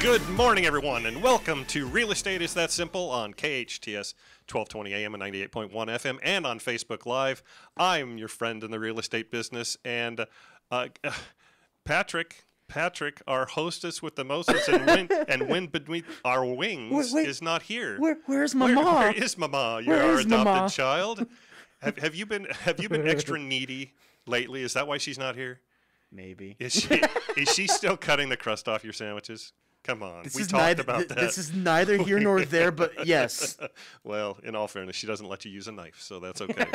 Good morning, everyone, and welcome to Real Estate Is That Simple on KHTS 1220 AM and 98.1 FM and on Facebook Live. I'm your friend in the real estate business, and Patrick, our hostess with the mostest and wind between our wings, wait, is not here. Where's Mama? Where is Mama? You're our adopted Mama? Child. Have you been extra needy lately? Is that why she's not here? Maybe. Is she still cutting the crust off your sandwiches? Come on, we talked about that. This is neither here nor there, but yes. Well, in all fairness, she doesn't let you use a knife, so that's okay.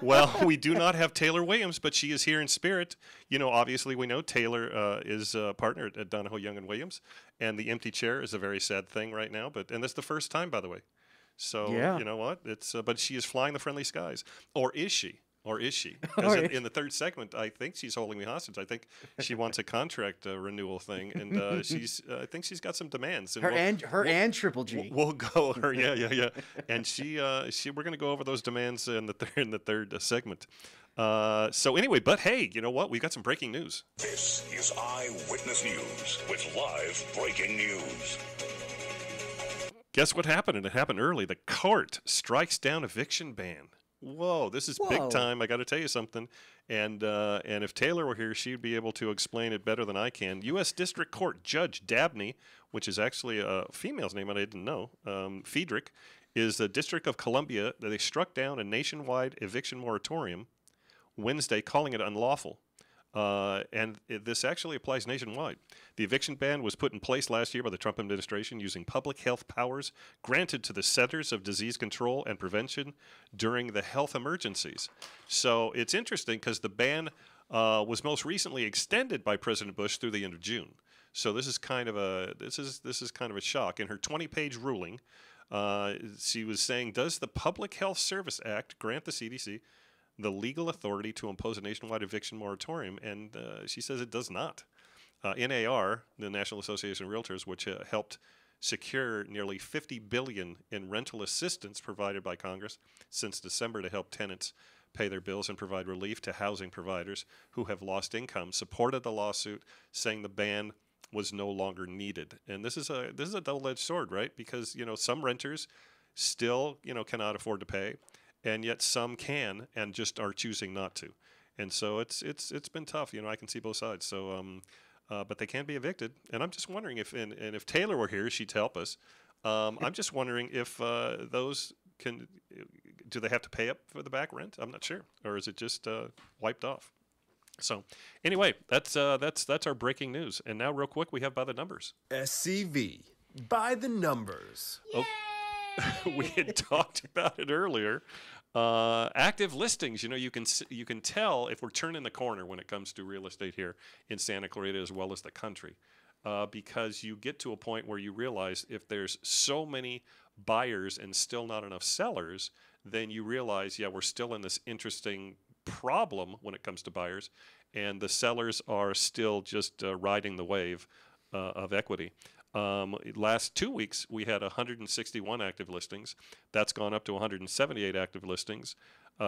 Well, we do not have Taylor Williams, but she is here in spirit. You know, obviously, we know Taylor is a partner at Donahoe Young and Williams, and the empty chair is a very sad thing right now. And that's the first time, by the way. So yeah. You know what? It's but she is flying the friendly skies, or is she? Or is she? Because in the third segment, I think she's holding me hostage. I think she wants a contract renewal thing, and I think she's got some demands. And her and Triple G. We'll go her. Yeah. And we're going to go over those demands in the third segment. So anyway, but hey, you know what? We've got some breaking news. This is Eyewitness News with live breaking news. Guess what happened? And it happened early. The court strikes down eviction ban. Whoa, this is big time. I got to tell you something. And if Taylor were here, she'd be able to explain it better than I can. U.S. District Court Judge Dabney, which is actually a female's name, and I didn't know, Friedrich, is the District of Columbia. They struck down a nationwide eviction moratorium Wednesday, calling it unlawful. This actually applies nationwide. The eviction ban was put in place last year by the Trump administration using public health powers granted to the Centers of Disease Control and Prevention during the health emergencies. So it's interesting because the ban was most recently extended by President Bush through the end of June. So this is kind of a shock. In her 20-page ruling, she was saying, "Does the Public Health Service Act grant the CDC the legal authority to impose a nationwide eviction moratorium?" And she says it does not. NAR, the National Association of Realtors, which helped secure nearly $50 billion in rental assistance provided by Congress since December to help tenants pay their bills and provide relief to housing providers who have lost income, supported the lawsuit, saying the ban was no longer needed. And this is a double-edged sword, right? Because, you know, some renters still, you know, cannot afford to pay, and yet some can and just are choosing not to. And so it's been tough. You know, I can see both sides. So, but they can be evicted. And I'm just wondering if, and if Taylor were here, she'd help us. I'm just wondering if those can, do they have to pay up for the back rent? I'm not sure. Or is it just wiped off? So anyway, that's our breaking news. And now real quick, we have By the Numbers. SCV, By the Numbers. Yay! Oh. We had talked about it earlier. Active listings, you know, you can tell if we're turning the corner when it comes to real estate here in Santa Clarita as well as the country, because you get to a point where you realize if there's so many buyers and still not enough sellers, then you realize, yeah, we're still in this interesting problem when it comes to buyers, and the sellers are still just riding the wave of equity. Last 2 weeks, we had 161 active listings. That's gone up to 178 active listings.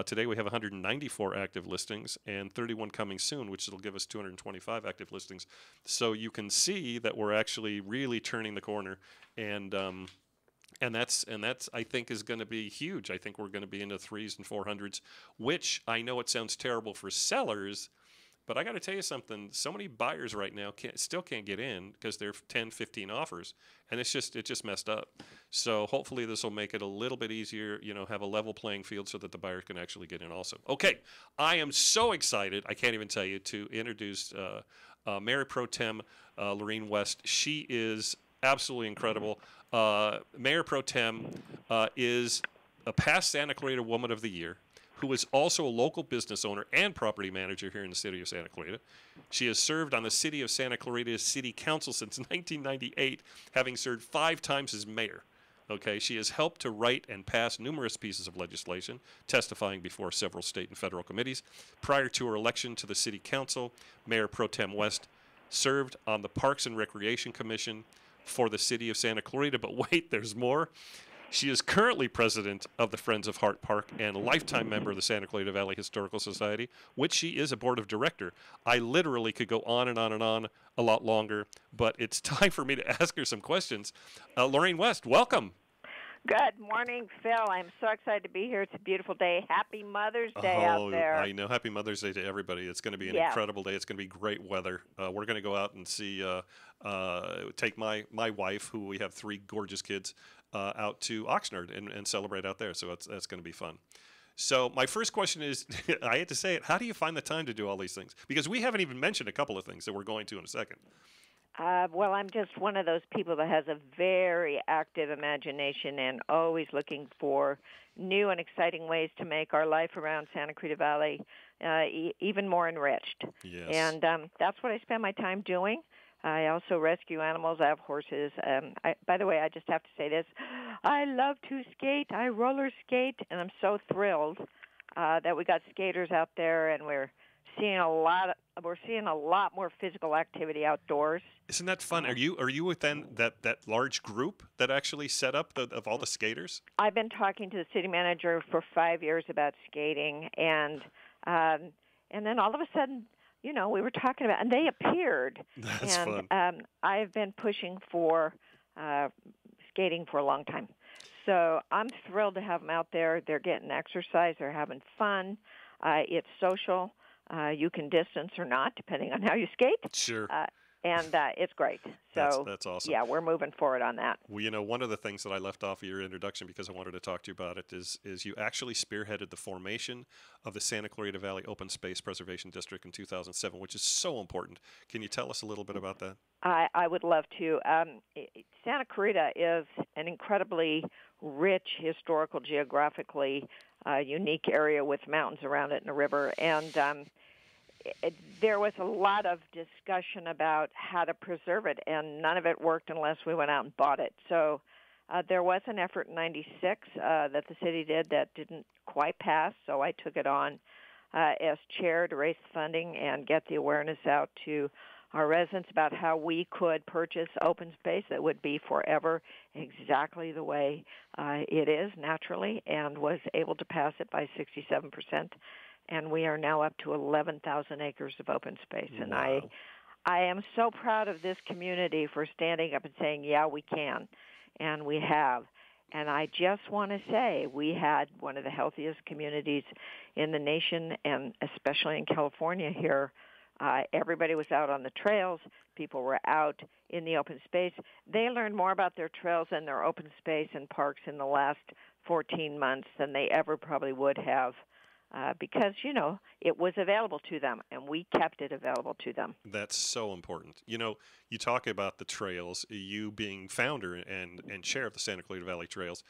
Today, we have 194 active listings and 31 coming soon, which will give us 225 active listings. So you can see that we're actually really turning the corner, and that's I think is going to be huge. I think we're going to be into 300s and 400s, which I know it sounds terrible for sellers. But I got to tell you something. So many buyers right now still can't get in because they're 10, 15 offers, and it's just messed up. So hopefully this will make it a little bit easier. You know, have a level playing field so that the buyer can actually get in. Also, okay, I am so excited. I can't even tell you to introduce Mayor Pro Tem Laurene Weste. She is absolutely incredible. Mayor Pro Tem is a past Santa Clarita Woman of the Year, who is also a local business owner and property manager here in the city of Santa Clarita. She has served on the city of Santa Clarita's city council since 1998, having served 5 times as mayor. Okay, she has helped to write and pass numerous pieces of legislation, testifying before several state and federal committees. Prior to her election to the city council, Mayor Pro Tem Weste served on the Parks and Recreation Commission for the city of Santa Clarita. But wait, there's more. She is currently president of the Friends of Hart Park and lifetime member of the Santa Clarita Valley Historical Society, which she is a board of director. I literally could go on and on and on a lot longer, but it's time for me to ask her some questions. Laurene Weste, welcome. Good morning, Phil. I'm so excited to be here. It's a beautiful day. Happy Mother's Day out there. I know. Happy Mother's Day to everybody. It's going to be an incredible day. It's going to be great weather. We're going to go out and see, take my wife, who we have three gorgeous kids, out to Oxnard and celebrate out there. So that's going to be fun. So my first question is, I hate to say it, how do you find the time to do all these things? Because we haven't even mentioned a couple of things that we're going to in a second. Well, I'm just one of those people that has a very active imagination and always looking for new and exciting ways to make our life around Santa Clarita Valley even more enriched. Yes. And that's what I spend my time doing. I also rescue animals. I have horses. By the way, I just have to say this. I love to skate. I roller skate, and I'm so thrilled that we got skaters out there, and we're seeing a lot more physical activity outdoors. Isn't that fun? Are you within that large group that actually set up of all the skaters? I've been talking to the city manager for 5 years about skating, and then all of a sudden, you know, we were talking about, and they appeared. That's fun. I've been pushing for skating for a long time, so I'm thrilled to have them out there. They're getting exercise. They're having fun. It's social. You can distance or not, depending on how you skate. Sure. And it's great. So that's awesome. Yeah, we're moving forward on that. Well, you know, one of the things that I left off of your introduction because I wanted to talk to you about it is you actually spearheaded the formation of the Santa Clarita Valley Open Space Preservation District in 2007, which is so important. Can you tell us a little bit about that? I would love to. Santa Clarita is an incredibly rich, historical, geographically unique area with mountains around it and a river. And there was a lot of discussion about how to preserve it, and none of it worked unless we went out and bought it. So there was an effort in 96 that the city did that didn't quite pass, so I took it on as chair to raise funding and get the awareness out to our residents about how we could purchase open space that would be forever exactly the way it is naturally, and was able to pass it by 67%. And we are now up to 11,000 acres of open space. Wow. And I am so proud of this community for standing up and saying, yeah, we can, and we have. And I just want to say we had one of the healthiest communities in the nation, and especially in California here. Everybody was out on the trails. People were out in the open space. They learned more about their trails and their open space and parks in the last 14 months than they ever probably would have because, you know, it was available to them, and we kept it available to them. That's so important. You know, you talk about the trails, you being founder and chair of the Santa Clarita Valley Trails,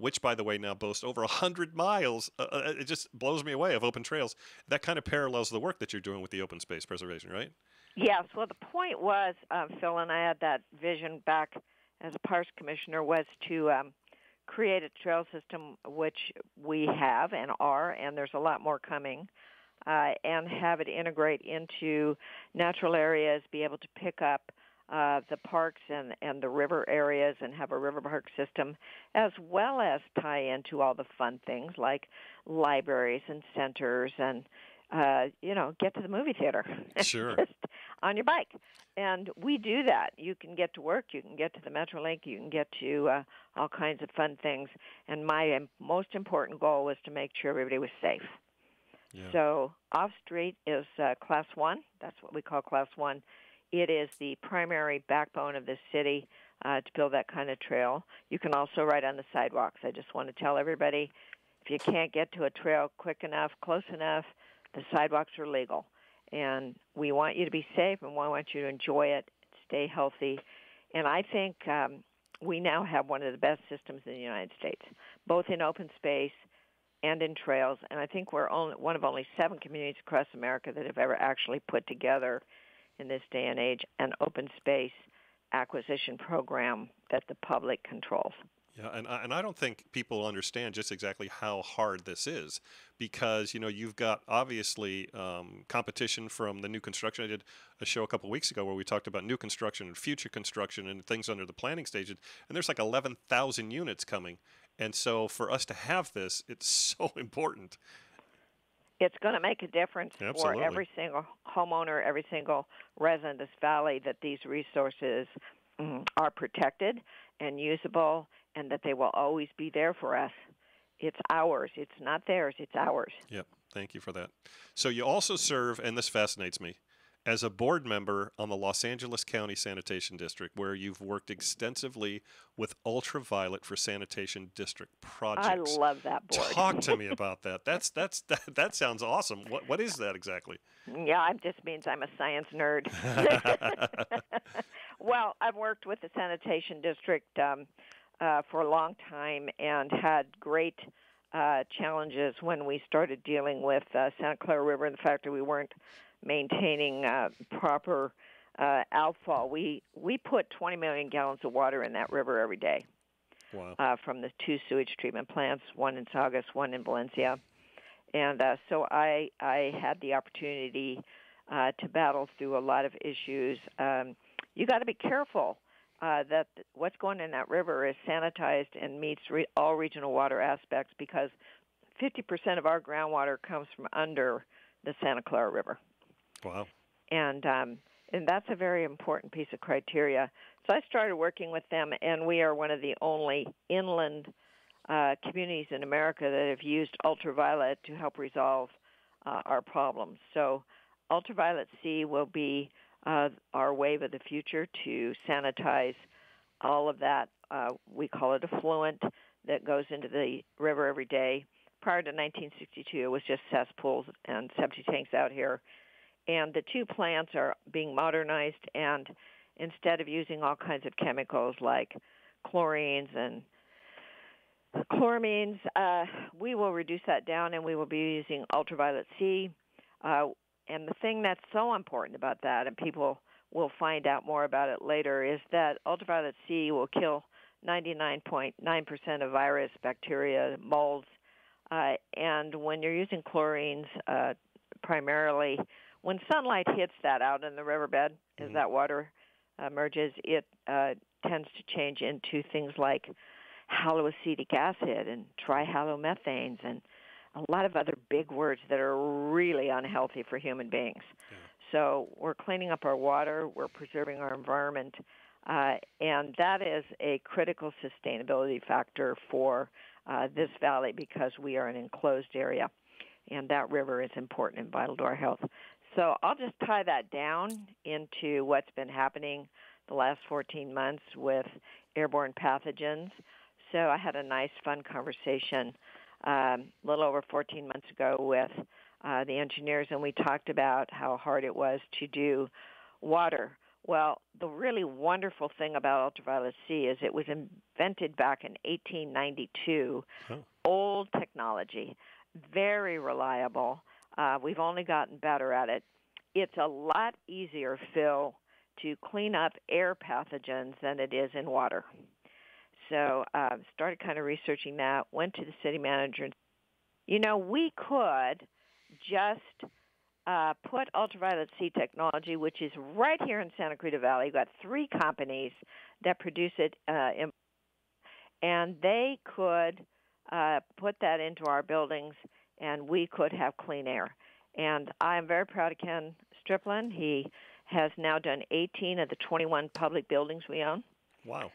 which, by the way, now boasts over 100 miles. It just blows me away of open trails. That kind of parallels the work that you're doing with the open space preservation, right? Yes. Well, the point was, Phil and I had that vision back as a Parks Commissioner, was to create a trail system, which we have and are, and there's a lot more coming, and have it integrate into natural areas, be able to pick up the parks and the river areas, and have a river park system, as well as tie into all the fun things like libraries and centers and, you know, get to the movie theater. Sure. Just on your bike. And we do that. You can get to work. You can get to the Metrolink. You can get to all kinds of fun things. And my most important goal was to make sure everybody was safe. Yeah. So off-street is Class 1. That's what we call Class 1. It is the primary backbone of the city to build that kind of trail. You can also ride on the sidewalks. I just want to tell everybody, if you can't get to a trail quick enough, close enough, the sidewalks are legal. And we want you to be safe, and we want you to enjoy it, stay healthy. And I think we now have one of the best systems in the United States, both in open space and in trails. And I think we're one of only 7 communities across America that have ever actually put together, in this day and age, an open space acquisition program that the public controls. Yeah, and I don't think people understand just exactly how hard this is, because you've got obviously competition from the new construction. I did a show a couple of weeks ago where we talked about new construction and future construction and things under the planning stages, and there's like 11,000 units coming, and so for us to have this, it's so important. It's going to make a difference Absolutely. For every single homeowner, every single resident of this valley, that these resources are protected and usable, and that they will always be there for us. It's ours. It's not theirs. It's ours. Yep. Thank you for that. So you also serve, and this fascinates me, as a board member on the Los Angeles County Sanitation District, where you've worked extensively with Ultraviolet for Sanitation District projects. I love that board. Talk to me about that. That sounds awesome. What is that exactly? Yeah, it just means I'm a science nerd. Well, I've worked with the Sanitation District for a long time and had great challenges when we started dealing with Santa Clara River and the fact that we weren't maintaining proper outfall. We put 20 million gallons of water in that river every day. Wow. From the two sewage treatment plants, one in Saugus, one in Valencia. And so I had the opportunity to battle through a lot of issues. You got to be careful that what's going in that river is sanitized and meets all regional water aspects, because 50% of our groundwater comes from under the Santa Clara River. Wow. And that's a very important piece of criteria. So I started working with them, and we are one of the only inland communities in America that have used ultraviolet to help resolve our problems. So ultraviolet C will be our wave of the future to sanitize all of that. We call it affluent that goes into the river every day. Prior to 1962, it was just cesspools and septic tanks out here. And the two plants are being modernized, and instead of using all kinds of chemicals like chlorines and chloramines, we will reduce that down, and we will be using ultraviolet C. And the thing that's so important about that, and people will find out more about it later, is that ultraviolet C will kill 99.9% of virus, bacteria, molds. And when you're using chlorines primarily, when sunlight hits that out in the riverbed, as that water emerges, it tends to change into things like haloacetic acid and trihalomethanes and a lot of other big words that are really unhealthy for human beings. Yeah. So we're cleaning up our water, we're preserving our environment, and that is a critical sustainability factor for this valley, because we are an enclosed area, and that river is important and vital to our health. So I'll just tie that down into what's been happening the last 14 months with airborne pathogens. So I had a nice, fun conversation a little over 14 months ago with the engineers, and we talked about how hard it was to do water. Well, the really wonderful thing about ultraviolet C is it was invented back in 1892, old technology, very reliable. We've only gotten better at it. It's a lot easier, Phil, to clean up air pathogens than it is in water. So started kind of researching that, went to the city manager. And, we could just put ultraviolet C technology, which is right here in Santa Clarita Valley. You've got three companies that produce it, and they could put that into our buildings, and we could have clean air. And I'm very proud of Ken Striplin. He has now done 18 of the 21 public buildings we own. Wow.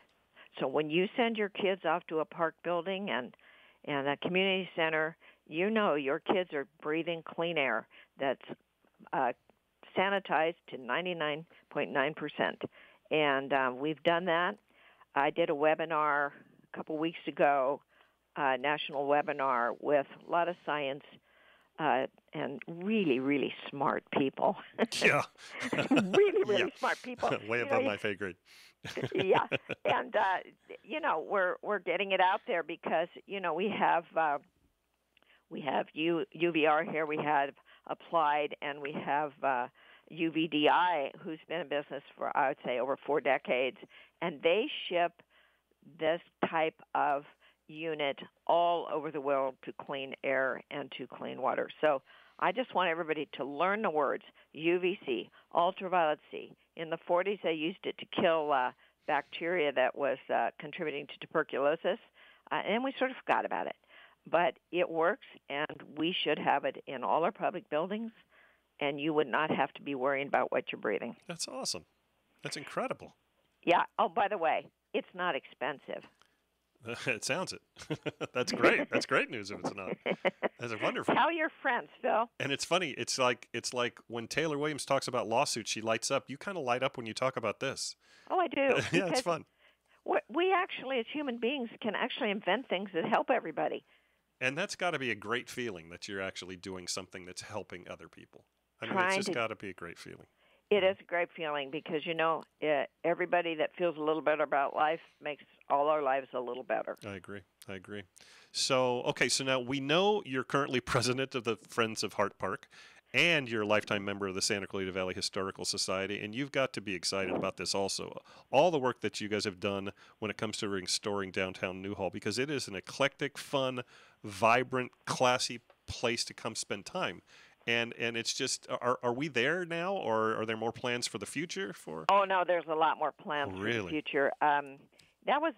So when you send your kids off to a park building and a community center, your kids are breathing clean air that's sanitized to 99.9%. And we've done that. I did a webinar a couple weeks ago, national webinar, with a lot of science and really, really smart people. Yeah. really yeah. smart people. Way above my pay grade. Yeah. And, we're getting it out there because, we have UVR here, we have Applied, and we have UVDI, who's been in business for, I would say, over 4 decades. And they ship this type of unit all over the world to clean air and to clean water. So I just want everybody to learn the words UVC, ultraviolet C. In the 40s, they used it to kill bacteria that was contributing to tuberculosis, and we sort of forgot about it. But it works, and we should have it in all our public buildings, and you would not have to be worrying about what you're breathing. That's awesome. That's incredible. Yeah. Oh, by the way, it's not expensive. It sounds it. That's great. That's great news if it's not. That's wonderful. Tell your friends, Phil. And it's funny. It's like when Taylor Williams talks about lawsuits, she lights up. You kind of light up when you talk about this. Oh, I do. Yeah, it's fun. We actually, as human beings, can actually invent things that help everybody. And that's got to be a great feeling that you're actually doing something that's helping other people. I mean, it's just got to be a great feeling. It is a great feeling because, you know, everybody that feels a little better about life makes all our lives a little better. I agree. I agree. So, okay, so now we know you're currently president of the Friends of Hart Park and you're a lifetime member of the Santa Clarita Valley Historical Society, and you've got to be excited about this also. All the work that you guys have done when it comes to restoring downtown Newhall, because it is an eclectic, fun, vibrant, classy place to come spend time. And it's just, are we there now, or are there more plans for the future? Oh, no, there's a lot more plans for the future. That was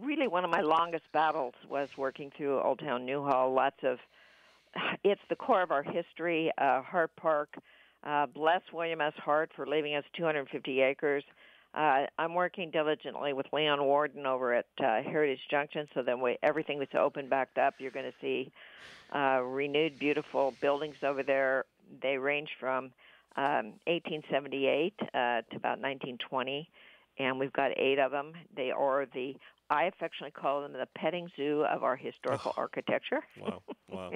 really one of my longest battles, was working through Old Town Newhall. It's the core of our history, Hart Park. Bless William S. Hart for leaving us 250 acres. I'm working diligently with Leon Warden over at Heritage Junction, so then everything that's open backed up, you're going to see renewed, beautiful buildings over there. They range from 1878 to about 1920, and we've got 8 of them. They are I affectionately call them the petting zoo of our historical architecture. Wow, wow.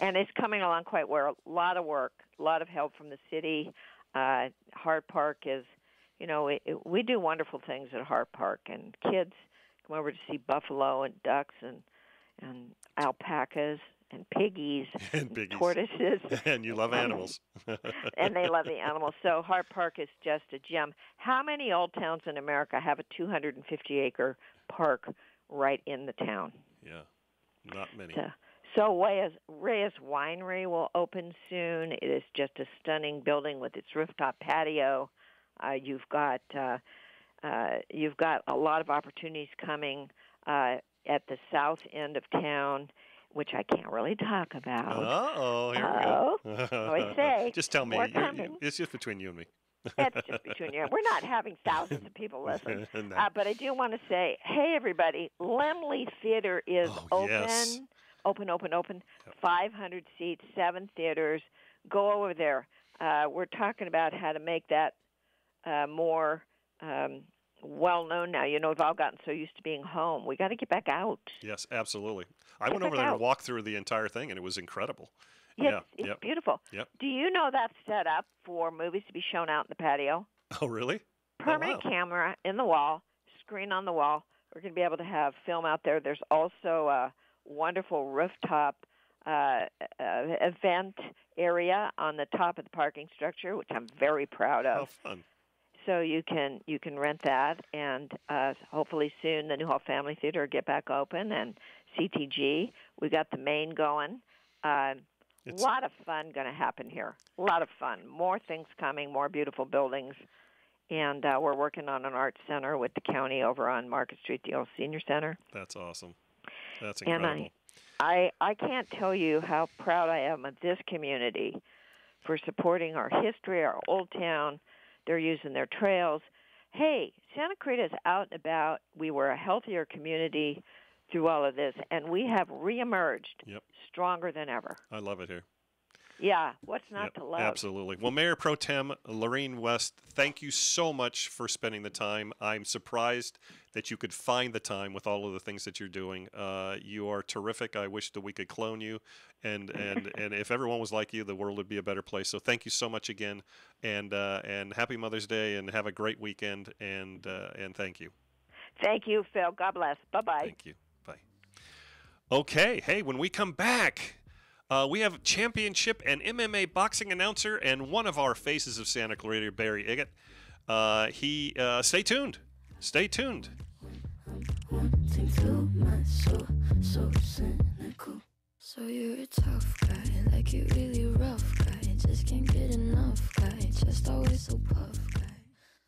And it's coming along quite well. A lot of work, a lot of help from the city. Hart Park is... You know, we do wonderful things at Hart Park, and kids come over to see buffalo and ducks and alpacas and piggies and tortoises. And you love animals. And they love the animals. So Hart Park is just a gem. How many old towns in America have a 250-acre park right in the town? Yeah, not many. So Reyes Winery will open soon. It is just a stunning building with its rooftop patio. You've got a lot of opportunities coming at the south end of town, which I can't really talk about. Uh-oh, here we go. Just tell me. It's just between you and me. It's just between you. We're not having thousands of people listen. No. But I do want to say, hey, everybody, Lemley Theater is open. Yes. Open. 500 seats, 7 theaters. Go over there. We're talking about how to make that more well-known now. You know, we've all gotten so used to being home. We got to get back out. Yes, absolutely. I went over there and walked through the entire thing, and it was incredible. Yes, yeah, it's beautiful. Yep. Do you know that's set up for movies to be shown out in the patio? Oh, really? Permanent camera in the wall, screen on the wall. We're going to be able to have film out there. There's also a wonderful rooftop event area on the top of the parking structure, which I'm very proud of. How fun. So you can rent that, and hopefully soon the Newhall Family Theater will get back open, and CTG. We got the main going. A lot of fun going to happen here. A lot of fun. More things coming, more beautiful buildings. And we're working on an art center with the county over on Market Street, the old senior center. That's awesome. That's incredible. And I can't tell you how proud I am of this community for supporting our history, our old town. They're using their trails. Hey, Santa Clarita is out and about. We were a healthier community through all of this, and we have reemerged stronger than ever. I love it here. Yeah, what's not to love? Absolutely. Well, Mayor Pro Tem Laurene Weste, thank you so much for spending the time. I'm surprised that you could find the time with all of the things that you're doing. You are terrific. I wish that we could clone you. And if everyone was like you, the world would be a better place. So thank you so much again. And happy Mother's Day, and have a great weekend. And thank you. Thank you, Phil. God bless. Bye-bye. Thank you. Bye. Okay. Hey, when we come back... we have championship and MMA boxing announcer and one of our faces of Santa Clarita, Barrie Eget. Stay tuned. So you're a tough guy, like you really rough guy, just can't get enough guy, just always so puff guy.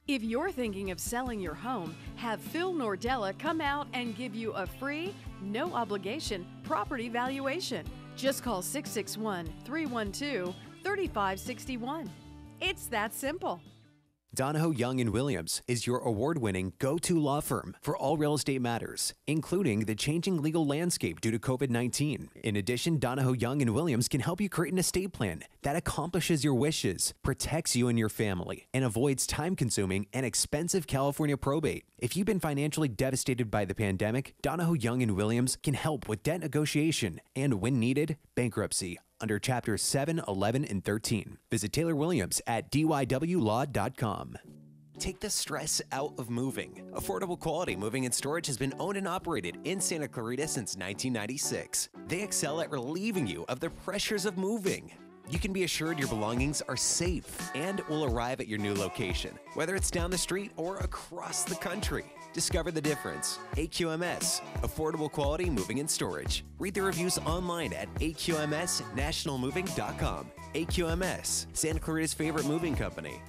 If you're thinking of selling your home, have Phil Nordella come out and give you a free, no obligation property valuation. Just call 661-312-3561. It's that simple. Donahoe Young and Williams is your award-winning go-to law firm for all real estate matters, including the changing legal landscape due to COVID-19. In addition, Donahoe Young and Williams can help you create an estate plan that accomplishes your wishes, protects you and your family, and avoids time-consuming and expensive California probate. If you've been financially devastated by the pandemic, Donahoe Young and Williams can help with debt negotiation and, when needed, bankruptcy under Chapters 7, 11, and 13. Visit Taylor Williams at dywlaw.com. Take the stress out of moving. Affordable Quality Moving and Storage has been owned and operated in Santa Clarita since 1996. They excel at relieving you of the pressures of moving. You can be assured your belongings are safe and will arrive at your new location, whether it's down the street or across the country. Discover the difference. AQMS, Affordable Quality Moving and Storage. Read the reviews online at aqmsnationalmoving.com. AQMS, Santa Clarita's favorite moving company.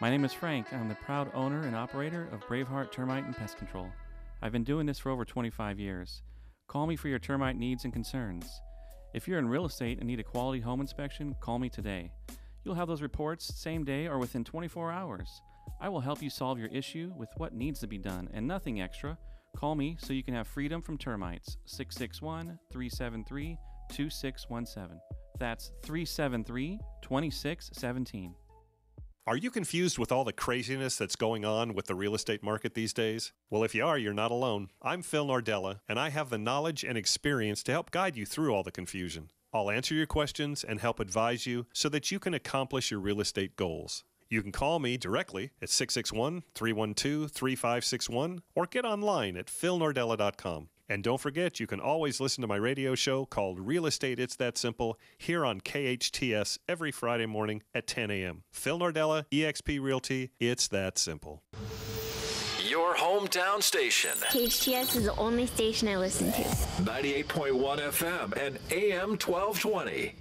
My name is Frank. I'm the proud owner and operator of Braveheart Termite and Pest Control. I've been doing this for over 25 years. Call me for your termite needs and concerns. If you're in real estate and need a quality home inspection, call me today. You'll have those reports same day or within 24 hours. I will help you solve your issue with what needs to be done and nothing extra. Call me so you can have freedom from termites. 661-373-2617. That's 373-2617. Are you confused with all the craziness that's going on with the real estate market these days? Well, if you are, you're not alone. I'm Phil Nordella, and I have the knowledge and experience to help guide you through all the confusion. I'll answer your questions and help advise you so that you can accomplish your real estate goals. You can call me directly at 661-312-3561 or get online at philnordella.com. And don't forget, you can always listen to my radio show called Real Estate It's That Simple here on KHTS every Friday morning at 10 a.m. Phil Nordella, EXP Realty, it's that simple. Your hometown station. KHTS is the only station I listen to. 98.1 FM and AM 1220.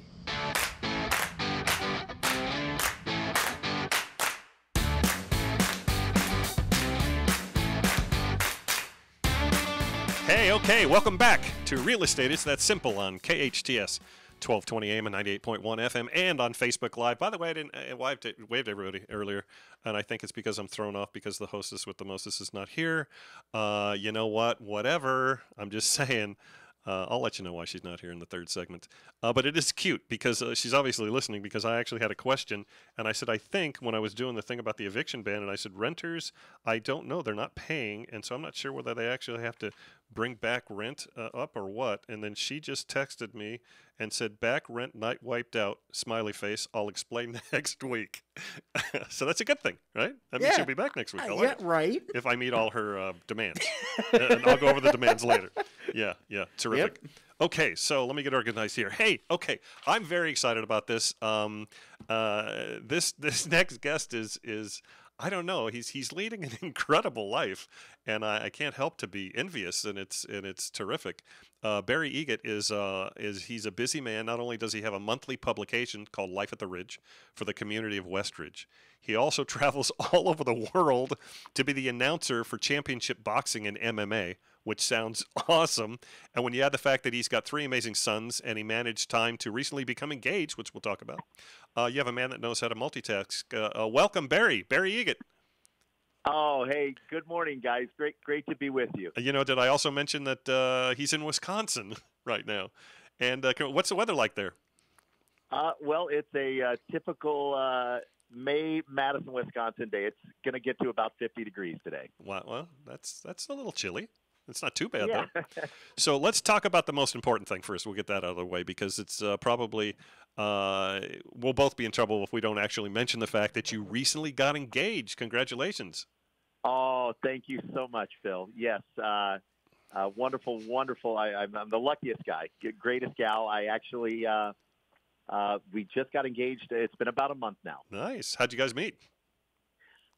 Hey, okay, welcome back to Real Estate It's That Simple on KHTS 1220 AM and 98.1 FM and on Facebook Live. By the way, I waved to everybody earlier, and I think it's because I'm thrown off because the hostess with the mostess is not here. You know what? Whatever. I'm just saying. I'll let you know why she's not here in the third segment. But it is cute because she's obviously listening, because I actually had a question. And I said, I think when I was doing the thing about the eviction ban, and I said, renters, I don't know. They're not paying. And so I'm not sure whether they actually have to bring back rent up or what. And then she just texted me and said, back rent night wiped out, smiley face. I'll explain next week. So that's a good thing, right? That means she'll be back next week. Yeah, right. If I meet all her demands. And I'll go over the demands later. Yeah, terrific. Yep. Okay, so let me get organized here. Hey, okay, I'm very excited about this. This next guest is I don't know. He's leading an incredible life, and I can't help to be envious. And it's terrific. Barrie Eget he's a busy man. Not only does he have a monthly publication called Life at the Ridge for the community of Westridge, he also travels all over the world to be the announcer for championship boxing and MMA, which sounds awesome. And when you add the fact that he's got three amazing sons and he managed time to recently become engaged, which we'll talk about, you have a man that knows how to multitask. Welcome, Barrie Eget. Oh, hey, good morning, guys. Great to be with you. You know, did I also mention that he's in Wisconsin right now? And what's the weather like there? Well, it's a typical May Madison, Wisconsin day. It's going to get to about 50 degrees today. Wow, well, that's a little chilly. It's not too bad, though. So let's talk about the most important thing first. We'll get that out of the way, because it's probably we'll both be in trouble if we don't actually mention the fact that you recently got engaged. Congratulations. Oh, thank you so much, Phil. Yes, wonderful, wonderful. I'm the luckiest guy, greatest gal. I actually we just got engaged. It's been about a month now. Nice. How'd you guys meet?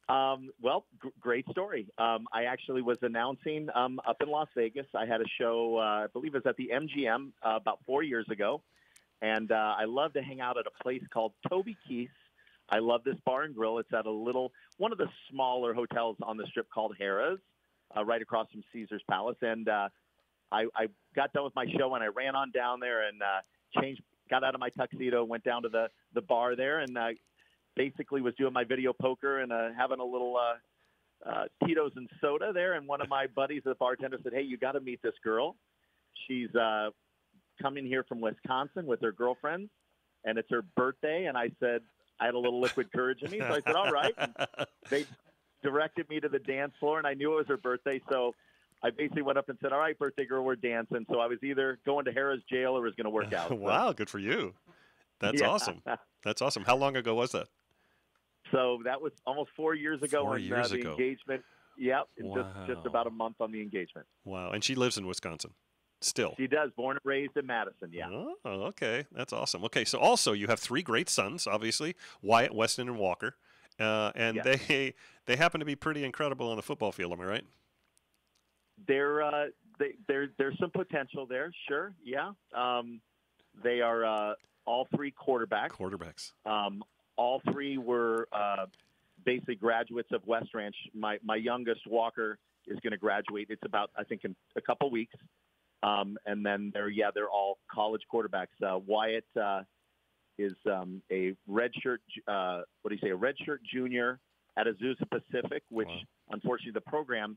Well, great story. I actually was announcing up in Las Vegas. I had a show, I believe it was at the MGM about 4 years ago. And I love to hang out at a place called Toby Keith's. I love this bar and grill. It's at a little, one of the smaller hotels on the strip called Harrah's, right across from Caesar's Palace. And I got done with my show and I ran on down there and changed, got out of my tuxedo, went down to the bar there and basically was doing my video poker and having a little Tito's and soda there. And one of my buddies, the bartender, said, hey, you got to meet this girl. She's coming here from Wisconsin with her girlfriend, and it's her birthday. And I said, I had a little liquid courage in me, so I said, all right. And they directed me to the dance floor, and I knew it was her birthday, so I basically went up and said, all right, birthday girl, we're dancing. So I was either going to Harrah's jail or it was going to work out. So. Wow, good for you. That's awesome. That's awesome. How long ago was that? So that was almost 4 years ago. 4 years ago. The engagement. Yep, wow. just about a month on the engagement. Wow, and she lives in Wisconsin still. She does, born and raised in Madison, yeah. Oh, okay, that's awesome. Okay, so also you have three great sons, obviously, Wyatt, Weston, and Walker, and they happen to be pretty incredible on the football field, am I right? There's some potential there, sure, yeah. They are all three quarterbacks. All three were basically graduates of West Ranch. My youngest, Walker, is going to graduate. It's about, I think, in a couple weeks. And then they're all college quarterbacks. Wyatt is a redshirt. A redshirt junior at Azusa Pacific, which unfortunately the program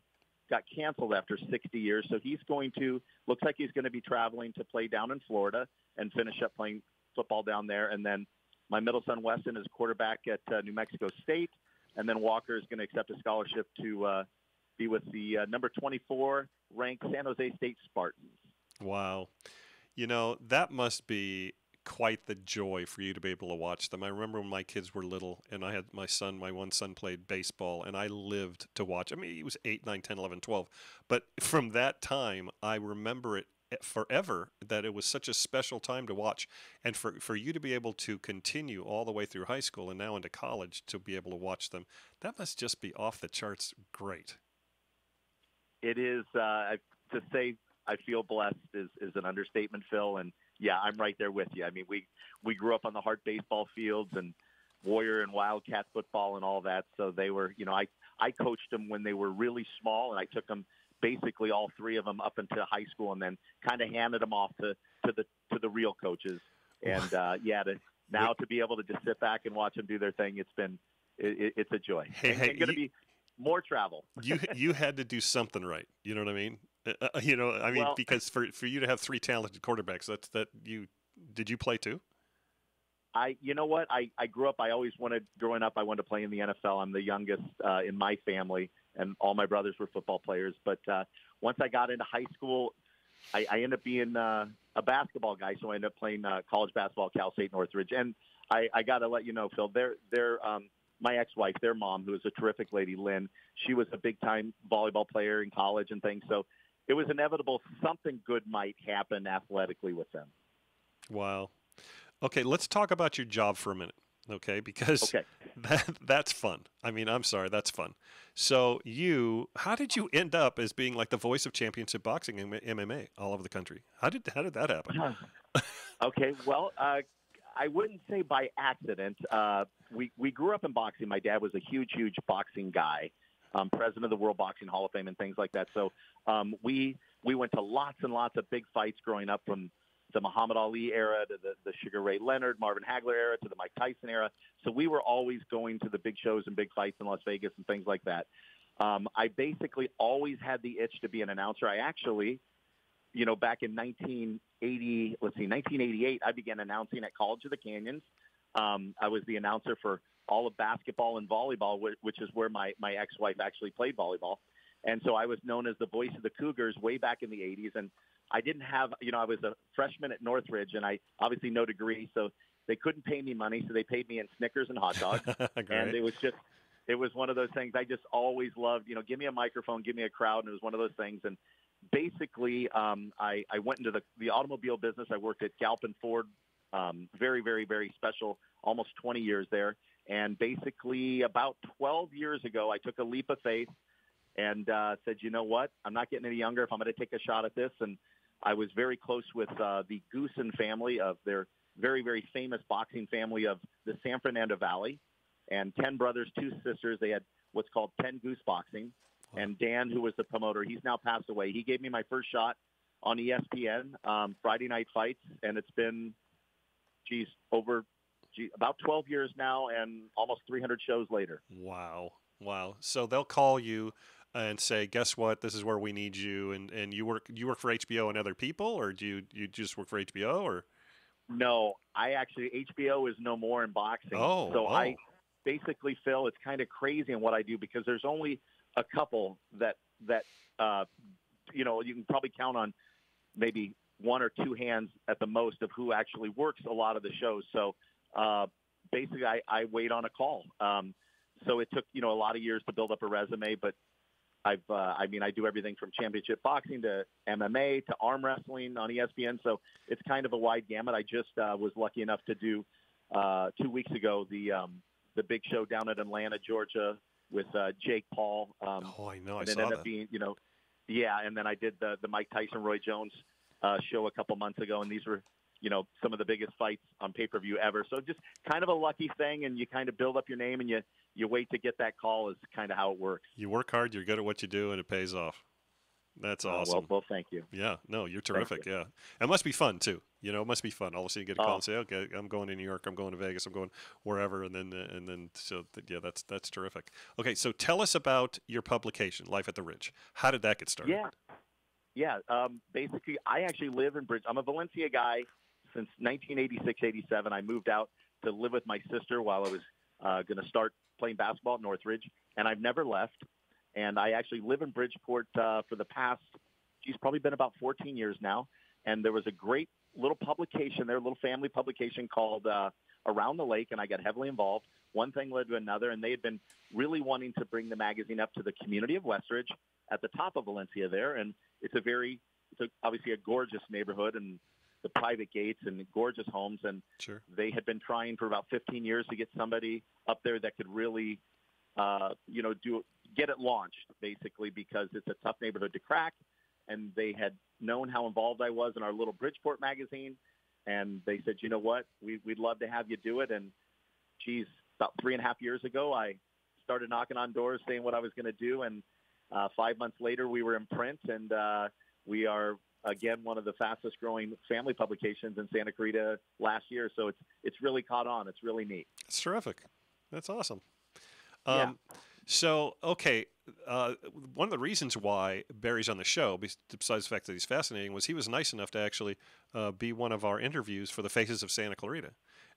got canceled after 60 years. So he's going to looks like he's going to be traveling to play down in Florida and finish up playing football down there. And then my middle son Weston is quarterback at New Mexico State. And then Walker is going to accept a scholarship to be with the number 24. Ranked San Jose State Spartans. Wow. You know, that must be quite the joy for you to be able to watch them. I remember when my kids were little and I had my one son played baseball and I lived to watch. I mean, he was 8, 9, 10, 11, 12. But from that time, I remember it forever that it was such a special time to watch. And for you to be able to continue all the way through high school and now into college to be able to watch them, that must just be off the charts great. It is, to say I feel blessed is an understatement, Phil. And, yeah, I'm right there with you. I mean, we grew up on the Hart baseball fields and Warrior and Wildcat football and all that. So they were, you know, I coached them when they were really small, and I took them basically all three of them up into high school and then kind of handed them off to the real coaches. And, now to be able to just sit back and watch them do their thing, it's a joy. It's going to be – more travel. you had to do something right. You know what I mean? Well, because for you to have three talented quarterbacks, did you play too? You know what? I grew up. Growing up, I wanted to play in the NFL. I'm the youngest in my family, and all my brothers were football players. But once I got into high school, I ended up being a basketball guy, so I ended up playing college basketball at Cal State Northridge. And I got to let you know, Phil, my ex-wife, their mom, who is a terrific lady, Lynn, she was a big-time volleyball player in college and things. So it was inevitable something good might happen athletically with them. Wow. Okay, let's talk about your job for a minute, okay? Because that's fun. I mean, I'm sorry, that's fun. So how did you end up as being like the voice of championship boxing and MMA all over the country? How did that happen? Okay, well, I wouldn't say by accident. We grew up in boxing. My dad was a huge, huge boxing guy, president of the World Boxing Hall of Fame and things like that. So we went to lots and lots of big fights growing up, from the Muhammad Ali era to the Sugar Ray Leonard, Marvin Hagler era to the Mike Tyson era. So we were always going to the big shows and big fights in Las Vegas and things like that. I basically always had the itch to be an announcer. I actually, you know, back in 1988, I began announcing at College of the Canyons. I was the announcer for all of basketball and volleyball, which is where my ex-wife actually played volleyball. And so I was known as the voice of the Cougars way back in the 80s. And I didn't have, you know, I was a freshman at Northridge, and I obviously no degree, so they couldn't pay me money. So they paid me in Snickers and hot dogs. And it was one of those things I just always loved, you know, give me a microphone, give me a crowd. And it was one of those things. And basically, I went into the automobile business. I worked at Galpin Ford, very, very, very special, almost 20 years there. And basically about 12 years ago, I took a leap of faith and said, you know what, I'm not getting any younger if I'm going to take a shot at this. And I was very close with the Goosen family of their very, very famous boxing family of the San Fernando Valley. And 10 brothers, 2 sisters, they had what's called 10 Goose Boxing. And Dan, who was the promoter, he's now passed away. He gave me my first shot on ESPN, Friday Night Fights. And it's been, about 12 years now and almost 300 shows later. Wow. Wow. So they'll call you and say, guess what? This is where we need you. And you work for HBO and other people, or do you just work for HBO? Or no, HBO is no more in boxing. I basically, Phil, it's kind of crazy in what I do because there's only a couple that you know, you can probably count on maybe one or two hands at the most of who actually works a lot of the shows. So basically, I wait on a call. So it took, you know, a lot of years to build up a resume, but I do everything from championship boxing to MMA to arm wrestling on ESPN. So it's kind of a wide gamut. I just was lucky enough to do 2 weeks ago the big show down at Atlanta, Georgia, with Jake Paul. I know. I saw that. And it ended up being, you know, yeah. And then I did the Mike Tyson, Roy Jones show a couple months ago, and these were, you know, some of the biggest fights on pay-per-view ever. So just kind of a lucky thing, and you kind of build up your name, and you wait to get that call is kind of how it works. You work hard, you're good at what you do, and it pays off. That's awesome. Well, thank you. Yeah, no, you're terrific, yeah. It must be fun, too. You know, it must be fun. All of a sudden you get a call and say, okay, I'm going to New York, I'm going to Vegas, I'm going wherever, and then that's terrific. Okay, so tell us about your publication, Life at the Ridge. How did that get started? Yeah, basically, I actually live in Bridgeport. I'm a Valencia guy. Since 1986, 87, I moved out to live with my sister while I was going to start playing basketball at Northridge, and I've never left. And I actually live in Bridgeport for the past, probably been about 14 years now. And there was a great little publication there, a little family publication called Around the Lake, and I got heavily involved. One thing led to another, and they had been really wanting to bring the magazine up to the community of Westridge at the top of Valencia there. And it's obviously a gorgeous neighborhood, and the private gates and gorgeous homes, and they had been trying for about 15 years to get somebody up there that could really, get it launched, basically, because it's a tough neighborhood to crack, and they had known how involved I was in our little Bridgeport magazine, and they said, you know what, we'd love to have you do it, and about 3.5 years ago, I started knocking on doors saying what I was going to do, and 5 months later, we were in print, and we are again, one of the fastest-growing family publications in Santa Clarita last year. So it's really caught on. It's really neat. That's terrific. That's awesome. Yeah. So, okay, one of the reasons why Barrie's on the show, besides the fact that he's fascinating, was he was nice enough to actually be one of our interviews for the Faces of Santa Clarita.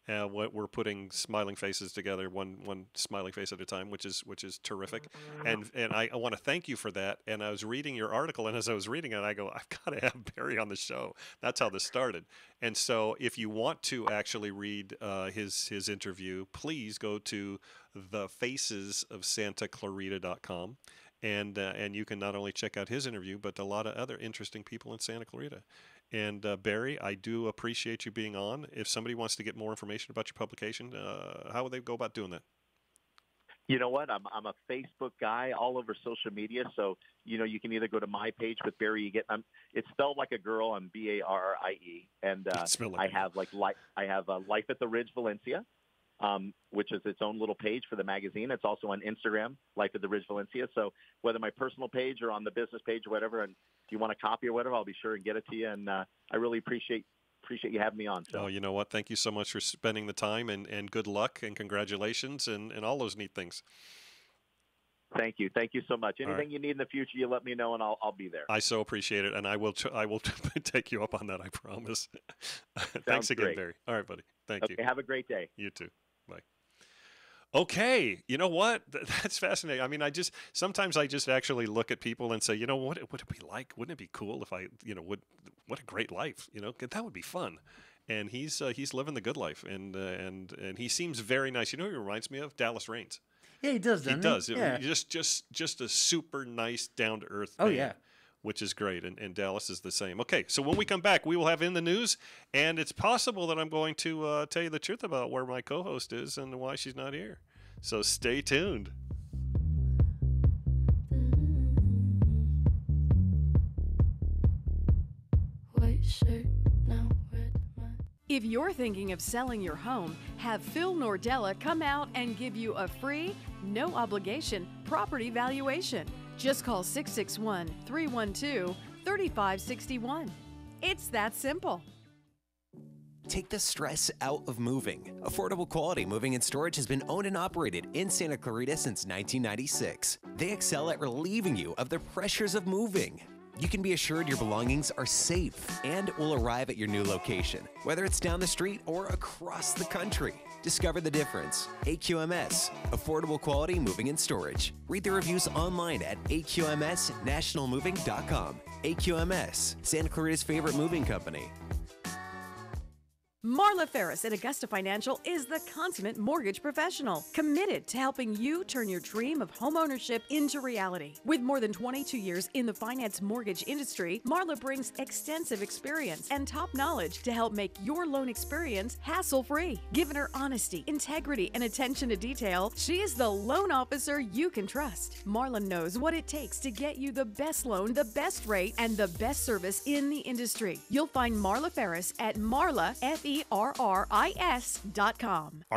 We're putting smiling faces together, one smiling face at a time, which is terrific. And I want to thank you for that. And I was reading your article, and as I was reading it, I go, I've got to have Barrie on the show. That's how this started. And so if you want to actually read his interview, please go to thefacesofsantaclarita.com. And you can not only check out his interview, but a lot of other interesting people in Santa Clarita. And Barrie, I do appreciate you being on. If somebody wants to get more information about your publication, how would they go about doing that? You know what? I'm a Facebook guy all over social media. So, you know, you can either go to my page with Barrie Eget. It's spelled like a girl. I'm Barrie. And I have Life at the Ridge, Valencia. Which is its own little page for the magazine. It's also on Instagram, Life at the Ridge Valencia. So whether my personal page or on the business page or whatever, and if you want a copy or whatever, I'll be sure and get it to you. And I really appreciate you having me on. So. Oh, you know what? Thank you so much for spending the time, and good luck and congratulations and all those neat things. Thank you. Thank you so much. Anything you need in the future, you let me know, and I'll be there. I so appreciate it, and I will take you up on that, I promise. Thanks again, Barrie. All right, buddy. Thank you. Have a great day. You too. Bye. Okay. You know what? That's fascinating. I mean, sometimes I just actually look at people and say, you know, what would it be like? Wouldn't it be cool if what a great life, you know, that would be fun. And he's living the good life, and he seems very nice. You know who he reminds me of? Dallas Reigns. Yeah, he does. He does. Yeah. Just a super nice, down to earth. Oh man. Yeah. which is great, and Dallas is the same. Okay, so when we come back, we will have In the News, and it's possible that I'm going to tell you the truth about where my co-host is and why she's not here. So stay tuned. White shirt, now red. If you're thinking of selling your home, have Phil Nordella come out and give you a free, no obligation property valuation. Just call 661-312-3561. It's that simple. Take the stress out of moving. Affordable Quality Moving and Storage has been owned and operated in Santa Clarita since 1996. They excel at relieving you of the pressures of moving. You can be assured your belongings are safe and will arrive at your new location, whether it's down the street or across the country. Discover the difference. AQMS, Affordable Quality Moving and Storage. Read the reviews online at aqmsnationalmoving.com. AQMS, Santa Clarita's favorite moving company. Marla Ferris at Augusta Financial is the consummate mortgage professional, committed to helping you turn your dream of homeownership into reality. With more than 22 years in the finance mortgage industry, Marla brings extensive experience and top knowledge to help make your loan experience hassle-free. Given her honesty, integrity, and attention to detail, she is the loan officer you can trust. Marla knows what it takes to get you the best loan, the best rate, and the best service in the industry. You'll find Marla Ferris at marlaferris.com. Are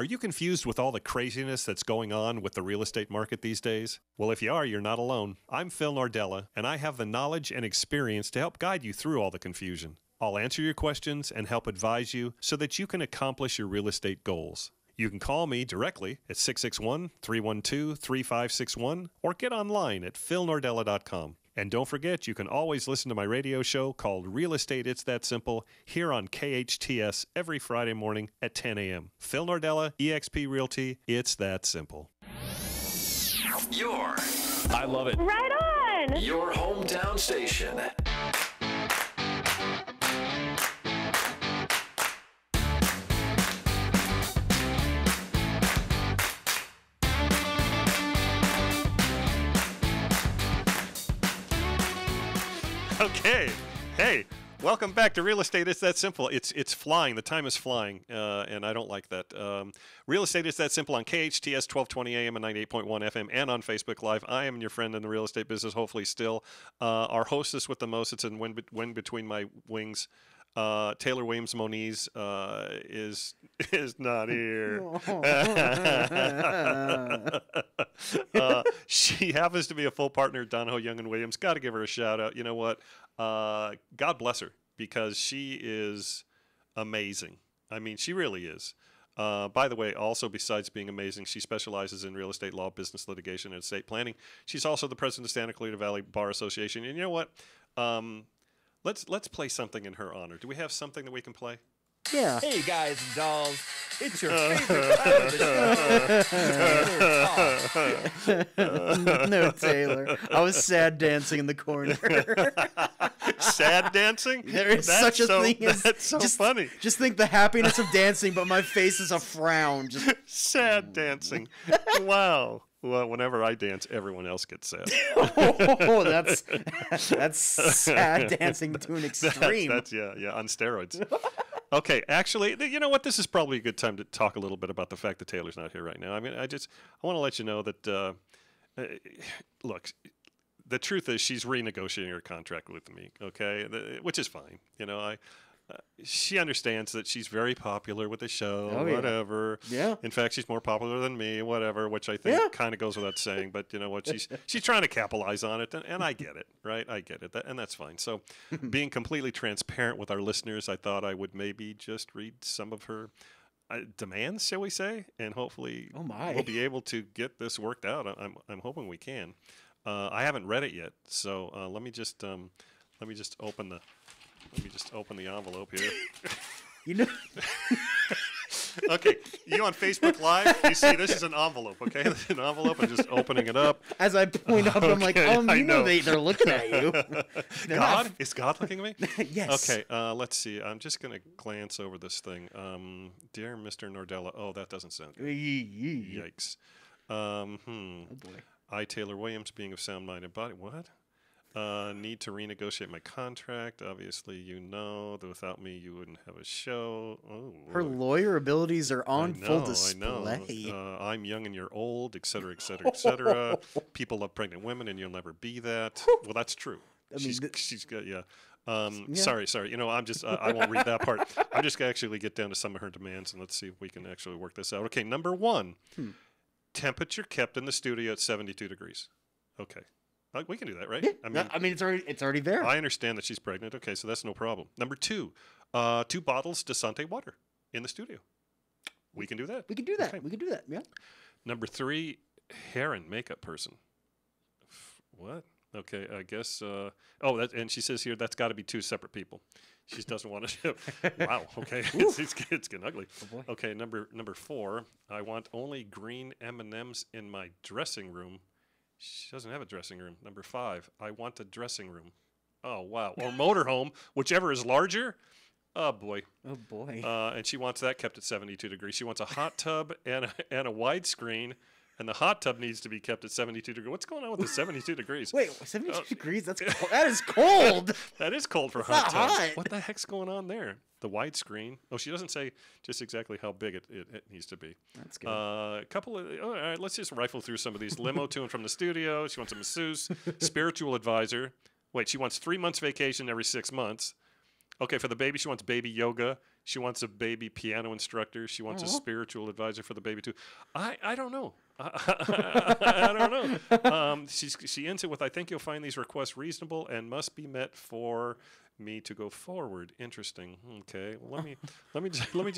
you confused with all the craziness that's going on with the real estate market these days? Well, if you are, you're not alone. I'm Phil Nordella, and I have the knowledge and experience to help guide you through all the confusion. I'll answer your questions and help advise you so that you can accomplish your real estate goals. You can call me directly at 661-312-3561 or get online at philnordella.com. And don't forget, you can always listen to my radio show called Real Estate It's That Simple here on KHTS every Friday morning at 10 a.m. Phil Nordella, EXP Realty, it's that simple. I love it. Right on! Your hometown station. Okay, hey, welcome back to Real Estate It's That Simple. It's flying. The time is flying, and I don't like that. Real Estate It's That Simple on KHTS 1220 AM and 98.1 FM and on Facebook Live. I am your friend in the real estate business, hopefully still. Our hostess with the most, it's in wind between my wings. Taylor Williams-Moniz is not here. She happens to be a full partner at Donahoe Young and Williams. Got to give her a shout out. You know what? God bless her, because she is amazing. I mean, she really is. By the way, also besides being amazing, she specializes in real estate law, business litigation, and estate planning. She's also the president of Santa Clarita Valley Bar Association. And you know what? Let's play something in her honor. Do we have something that we can play? Yeah. Hey, guys and dolls. It's your favorite part of the show. No, Taylor. I was sad dancing in the corner. Sad dancing? There is such a thing as... That's so funny. Just think the happiness of dancing, but my face is a frown. Just... Sad dancing. Wow. Well, whenever I dance, everyone else gets sad. Oh, that's sad dancing to an extreme. That's on steroids. Okay, actually, you know what? This is probably a good time to talk a little bit about the fact that Taylor's not here right now. I mean, I want to let you know that, look, the truth is she's renegotiating her contract with me, okay? Which is fine. You know, she understands that she's very popular with the show, whatever. Yeah. In fact, she's more popular than me, whatever, which I think kind of goes without saying. But you know what? She's trying to capitalize on it, and I get it, right? I get it, and that's fine. So being completely transparent with our listeners, I thought I would maybe just read some of her demands, shall we say, and hopefully we'll be able to get this worked out. I'm hoping we can. I haven't read it yet, so let me just open the... Let me just open the envelope here. You know. Okay, you on Facebook Live, you see this is an envelope, okay? This is an envelope. I'm just opening it up. As I point up, okay, I'm like, oh, you know they're looking at you. God? Is God looking at me? Yes. Okay, let's see. I'm just going to glance over this thing. Dear Mr. Nordella. Oh, that doesn't sound good. Yikes. Oh, boy. I, Taylor Williams, being of sound mind and body. What? Need to renegotiate my contract. Obviously, you know that without me, you wouldn't have a show. Oh, her lawyer abilities are on full display. I'm young and you're old, et cetera, et cetera, et cetera. People love pregnant women, and you'll never be that. Well, that's true. I mean, she's got, yeah. Yeah. Sorry. You know, I'm just, I won't read that part. I'm just going to actually get down to some of her demands, and let's see if we can actually work this out. Okay, number one, temperature kept in the studio at 72 degrees. Okay. We can do that, right? Yeah. I mean, it's already there. I understand that she's pregnant. Okay, so that's no problem. Number two, 2 bottles Desante water in the studio. We can do that. We can do that. Okay. We can do that, yeah. Number three, hair and makeup person. What? Okay, I guess. And she says here that's got to be 2 separate people. She doesn't want to. Wow. Okay, it's getting ugly. Oh, okay, number 4. I want only green M&Ms in my dressing room. She doesn't have a dressing room. Number 5, I want a dressing room. Oh, wow. Or motorhome, whichever is larger. Oh, boy. Oh, boy. And she wants that kept at 72 degrees. She wants a hot tub and a widescreen, and the hot tub needs to be kept at 72 degrees. What's going on with the 72 degrees? Wait, 72 degrees? That's cold. That is cold. That is cold for a hot tub. Hot. What the heck's going on there? The widescreen. Oh, she doesn't say just exactly how big it needs to be. That's good. A couple of, all right, let's just rifle through some of these. Limo to and from the studio. She wants a masseuse. Spiritual advisor. Wait, she wants 3 months vacation every 6 months. Okay, for the baby, she wants baby yoga. She wants a baby piano instructor. She wants a spiritual advisor for the baby, too. I don't know. I don't know. She ends it with, I think you'll find these requests reasonable and must be met for me to go forward. Interesting. Okay. Well, let me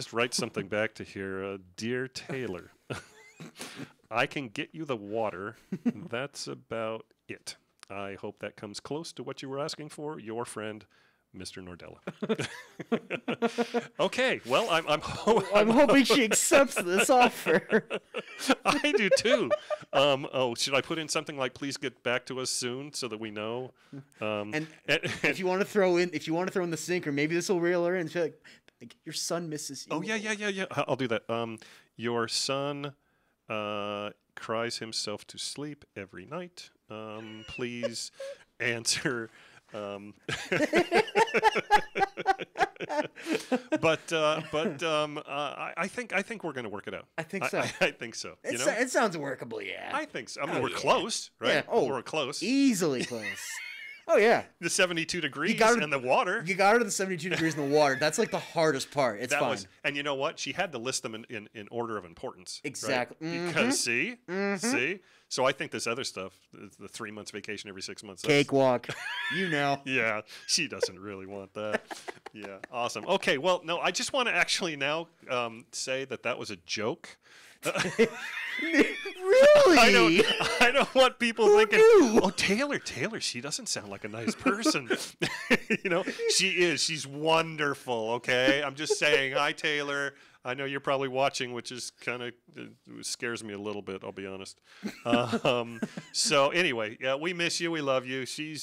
just write something back to here. Dear Taylor, I can get you the water. That's about it. I hope that comes close to what you were asking for. Your friend, Mr. Nordella. Okay. Well, I'm hoping she accepts this offer. I do too. Should I put in something like "Please get back to us soon" so that we know? If you want to throw in, the sink, or maybe this will reel her in. She's like, your son misses you. Oh yeah. I'll do that. Your son cries himself to sleep every night. Please answer. I think we're going to work it out. I think so. I think so. It sounds workable, yeah. I think so. I mean, we're close, right? Yeah. Oh, we're close. Easily close. Oh, yeah. The 72 degrees and the water. You got her to the 72 degrees and the water. That's like the hardest part. It's fine. And you know what? She had to list them in order of importance. Exactly. Right? Mm-hmm. Because, see? So I think this other stuff, the 3 months vacation every 6 months. Cakewalk. You know. Yeah. She doesn't really want that. Yeah. Awesome. Okay. Well, no, I just want to actually now say that was a joke. Really? I don't want people thinking, oh, Taylor, she doesn't sound like a nice person. You know, she is. She's wonderful, okay? I'm just saying, hi, Taylor. I know you're probably watching, which is kind of scares me a little bit, I'll be honest. So anyway, yeah, we miss you. We love you. She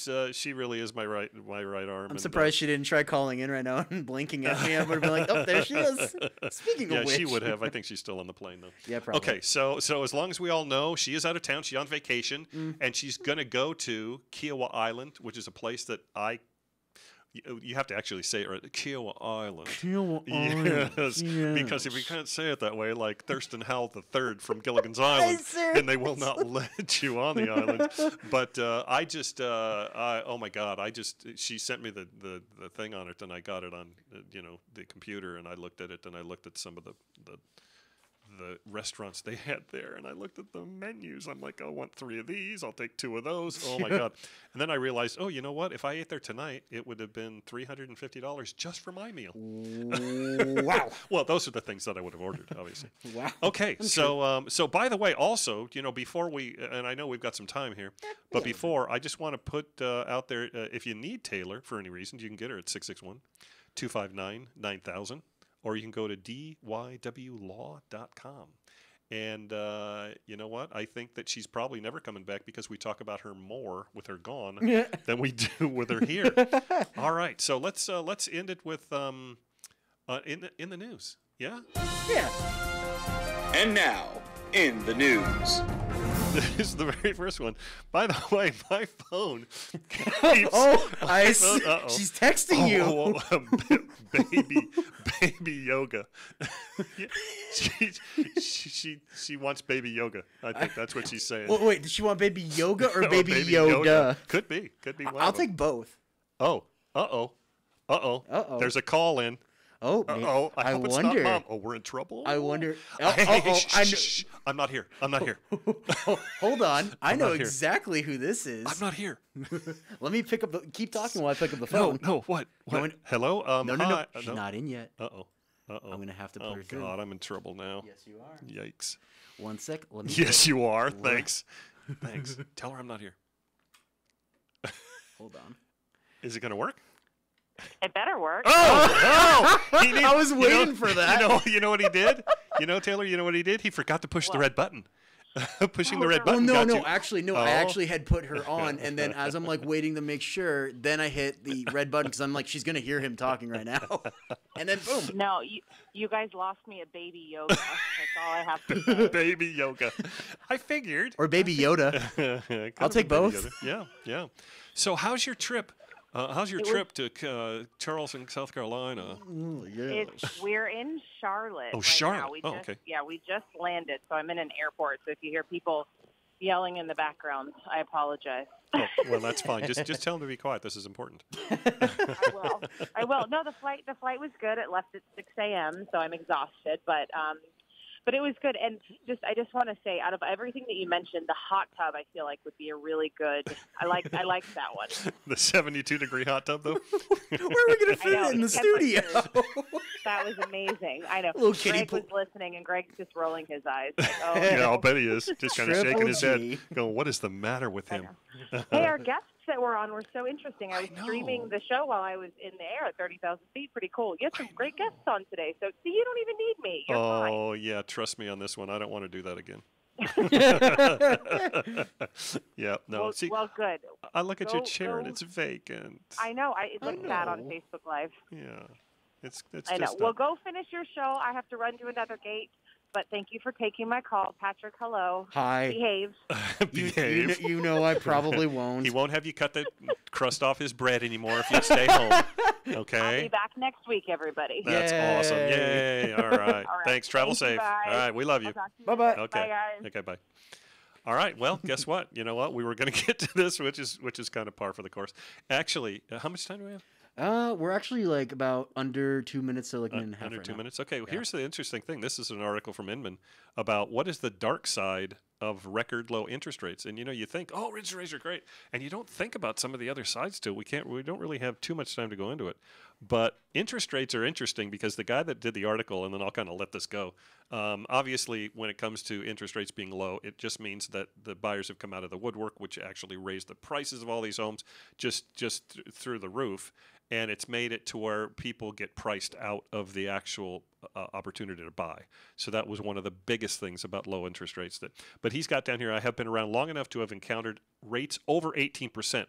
really is my right arm. I'm surprised she didn't try calling in right now and blinking at me. I would have been like, oh, there she is. Speaking of which. Yeah, she would have. I think she's still on the plane, though. Yeah, probably. Okay, so as long as we all know, she is out of town. She's on vacation, and she's going to go to Kiawah Island, which is a place that you have to actually say it right. Kiawah Island. Kiawah Island. Yes. Because if we can't say it that way, like Thurston Howell III from Gilligan's Island, and they will not let you on the island. But oh my God, she sent me the thing on it, and I got it on, the computer, and I looked at it, and I looked at some of the restaurants they had there, and I looked at the menus. I'm like, I want 3 of these. I'll take 2 of those. Oh my God. And then I realized, oh, you know what? If I ate there tonight, it would have been $350 just for my meal. Wow. Well, those are the things that I would have ordered, obviously. Wow. Okay. So by the way, also, before we, and I know we've got some time here, but before, I just want to put out there, if you need Taylor for any reason, you can get her at 661-259-9000. Or you can go to dywlaw.com. And you know what? I think that she's probably never coming back because we talk about her more with her gone than we do with her here. All right. So let's end it with in the news. Yeah? Yeah. And now, in the news. This is the very first one. By the way, my phone keeps... Oh, I see. She's texting you. Baby yoga. She wants baby yoga. I think that's what she's saying. Well, wait, does she want baby yoga or baby yoga? Could be. I'll take both. Oh, uh-oh. There's a call in. Oh, uh-oh. I hope wonder. It's not mom. Oh, we're in trouble. I wonder. I'm not here. I'm not here. Hold on. I know exactly who this is. I'm not here. Let me pick up. Keep talking while I pick up the phone. No. What? Hello. No. She's not in yet. Uh-oh. I'm gonna have to put her through. Oh God, I'm in trouble now. Yes, you are. Yikes. One sec. Let me. Yes, you are. Thanks. Tell her I'm not here. Hold on. Is it gonna work? It better work. Oh, no! I was waiting for that. You know what he did? Taylor, you know what he did? He forgot to push the red button. Pushing the red button. Oh, no, actually, no. Oh. I actually had put her on, and then as I'm like waiting to make sure, then I hit the red button because I'm like, she's gonna hear him talking right now, and then boom. No, you guys lost me at baby yoga. That's all I have to say. Baby yoga. I figured. Or baby Yoda. I'll take both. Yeah. So how's your trip? How's your trip to Charleston, South Carolina? Ooh, yeah. We're in Charlotte. Oh, right Charlotte. Now. Okay. Yeah, we just landed, so I'm in an airport. So if you hear people yelling in the background, I apologize. Oh, well, that's fine. just tell them to be quiet. This is important. I will. No, the flight was good. It left at 6 a.m., so I'm exhausted, but it was good. And I just want to say, out of everything that you mentioned, the hot tub I feel like would be a really good. I like that one. The 72-degree hot tub, though. Where are we gonna fit it in the studio? That was amazing. I know. Little Greg was listening, and Greg's just rolling his eyes. Like, oh, yeah, no. I'll bet he is. Just kind of shaking his head, going, "What is the matter with him?" Hey, our guests that were on were so interesting. I was streaming the show while I was in the air at 30,000 feet. Pretty cool. You had some great guests on today, so you don't even need me. You're fine. Oh, yeah. Trust me on this one. I don't want to do that again. Yeah. No. Well, good. I look at your chair and it's vacant. I know. It looks bad on Facebook Live. Yeah. It's. I know. Well, go finish your show. I have to run to another gate. But thank you for taking my call. Patrick, hello. Hi. Behave. Behave. You know I probably won't. He won't have you cut the crust off his bread anymore if you stay home. Okay. I'll be back next week, everybody. That's awesome. Yay. All right. Thanks. Travel safe. Bye. All right. We love you. Bye-bye. Okay. Bye, guys. Okay, bye. All right. Well, guess what? You know what? We were going to get to this, which is kind of par for the course. Actually, how much time do we have? We're actually like about under 2 minutes, so like minute and a half. Under right 2 minutes. Okay. Well, here's the interesting thing. This is an article from Inman about what is the dark side of record low interest rates. And you think, oh, interest rates are great, and you don't think about some of the other sides too. We don't really have too much time to go into it. But interest rates are interesting because the guy that did the article, and then I'll kind of let this go. Obviously, when it comes to interest rates being low, it just means that the buyers have come out of the woodwork, which actually raised the prices of all these homes just through the roof. And it's made it to where people get priced out of the actual opportunity to buy. So that was one of the biggest things about low interest rates. But he's got down here, I have been around long enough to have encountered rates over 18%.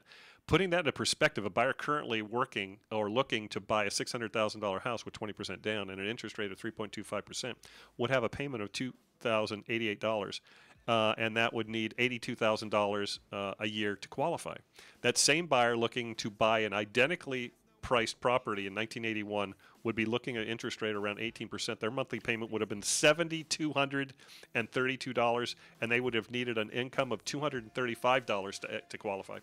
Putting that into perspective, a buyer currently working or looking to buy a $600,000 house with 20% down and an interest rate of 3.25% would have a payment of $2,088, and that would need $82,000 a year to qualify. That same buyer looking to buy an identically priced property in 1981 would be looking at interest rate around 18%. Their monthly payment would have been $7,232, and they would have needed an income of $235 to qualify.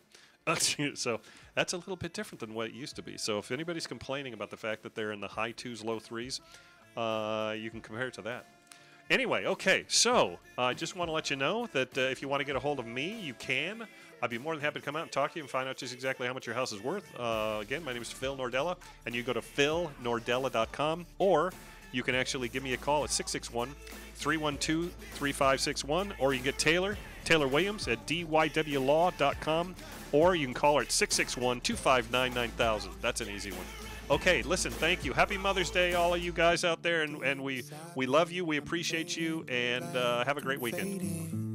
So that's a little bit different than what it used to be. So if anybody's complaining about the fact that they're in the high 2s, low 3s, you can compare it to that. Anyway, okay, so I just want to let you know that if you want to get a hold of me, you can. I'd be more than happy to come out and talk to you and find out just exactly how much your house is worth. Again, my name is Phil Nordella, and you go to philnordella.com, or you can actually give me a call at 661-312-3561, or you can get Taylor Williams at dywlaw.com, or you can call her at 661-259-9000. That's an easy one. Okay, listen, thank you. Happy Mother's Day, all of you guys out there, and we love you, we appreciate you, and have a great weekend.